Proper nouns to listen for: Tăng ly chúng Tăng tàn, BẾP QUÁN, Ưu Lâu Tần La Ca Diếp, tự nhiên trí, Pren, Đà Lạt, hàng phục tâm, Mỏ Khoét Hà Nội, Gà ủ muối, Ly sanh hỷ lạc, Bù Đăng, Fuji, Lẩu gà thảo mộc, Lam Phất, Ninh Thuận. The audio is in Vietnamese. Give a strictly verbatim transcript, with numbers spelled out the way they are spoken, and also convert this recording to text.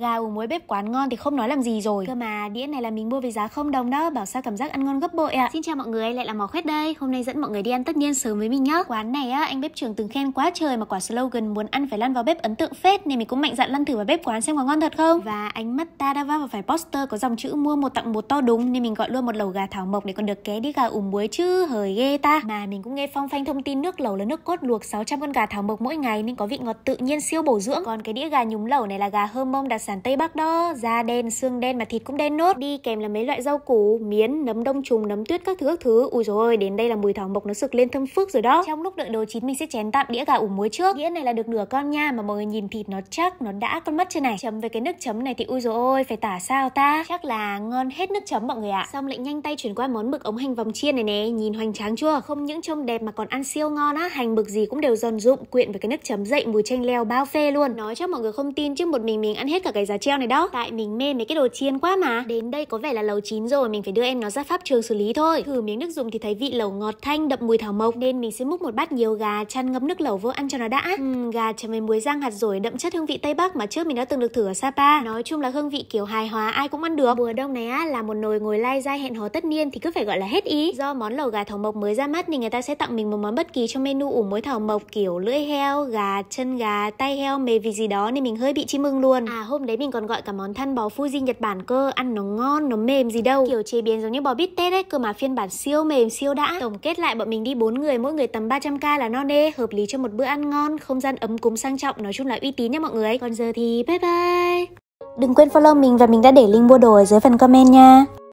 Gà ủ muối bếp quán ngon thì không nói làm gì rồi. Cơ mà đĩa này là mình mua với giá không đồng đó, bảo sao cảm giác ăn ngon gấp bội ạ. À. Xin chào mọi người, lại là Mỏ Khoét đây. Hôm nay dẫn mọi người đi ăn tất niên sớm với mình nhá. Quán này á, anh bếp trưởng từng khen quá trời mà quả slogan muốn ăn phải lăn vào bếp ấn tượng phết, nên mình cũng mạnh dạn lăn thử vào bếp quán xem có ngon thật không. Và ánh mắt ta đã va vào phải poster có dòng chữ mua một tặng một to đúng, nên mình gọi luôn một lẩu gà thảo mộc để còn được ké đi gà ủ muối chứ, hời ghê ta. Mà mình cũng nghe phong phanh thông tin nước lẩu là nước cốt luộc sáu trăm con gà thảo mộc mỗi ngày nên có vị ngọt tự nhiên siêu bổ dưỡng. Còn cái đĩa gà nhúng lẩu này là gà hơ mông đặc sản Tây Bắc đó, da đen, xương đen mà thịt cũng đen nốt, đi kèm là mấy loại rau củ, miến, nấm đông trùng, nấm tuyết các thứ các thứ. Ui dồi ôi, đến đây là mùi thảo mộc nó sực lên thơm phức rồi đó. Trong lúc đợi đồ chín mình sẽ chén tạm đĩa gà ủ muối trước. Đĩa này là được nửa con nha, mà mọi người nhìn thịt nó chắc, nó đã con mắt chưa này. Chấm với cái nước chấm này thì ui dồi ôi, phải tả sao ta? Chắc là ngon hết nước chấm mọi người ạ. À. Xong lại nhanh tay chuyển qua món mực ống hành vòng chiên này nè, nhìn hoành tráng chưa? Không những trông đẹp mà còn ăn siêu ngon á, hành mực gì cũng đều giòn rụm, quyện với cái nước chấm dậy mùi chanh leo bao phê luôn. Nói cho mọi người không tin chứ một mình mình ăn hết cả cái giá treo này đó. Tại mình mê mấy cái đồ chiên quá mà. Đến đây có vẻ là lẩu chín rồi, mình phải đưa em nó ra pháp trường xử lý thôi. Thử miếng nước dùng thì thấy vị lẩu ngọt thanh đậm mùi thảo mộc, nên mình sẽ múc một bát nhiều gà chan ngấm nước lẩu vô ăn cho nó đã. uhm, Gà chấm với muối rang hạt dổi đậm chất hương vị Tây Bắc mà trước mình đã từng được thử ở Sapa. Nói chung là hương vị kiểu hài hòa, ai cũng ăn được. Mùa đông này á, là một nồi ngồi lai dai hẹn hò tất niên thì cứ phải gọi là hết ý. Do món lẩu gà thảo mộc mới ra mắt nên người ta sẽ tặng mình một món bất kỳ trong menu ủ muối thảo mộc, kiểu lưỡi heo, gà, chân gà, tay heo, mề vì gì đó, nên mình hơi bị chim mừng luôn. À, hôm đấy mình còn gọi cả món than bò Fuji Nhật Bản cơ, ăn nó ngon, nó mềm gì đâu, kiểu chế biến giống như bò bít tết ấy, cơ mà phiên bản siêu mềm siêu đã. Tổng kết lại bọn mình đi bốn người, mỗi người tầm ba trăm k là no nê, hợp lý cho một bữa ăn ngon, không gian ấm cúng sang trọng, nói chung là uy tín nha mọi người. Còn giờ thì bye bye. Đừng quên follow mình và mình đã để link mua đồ ở dưới phần comment nha.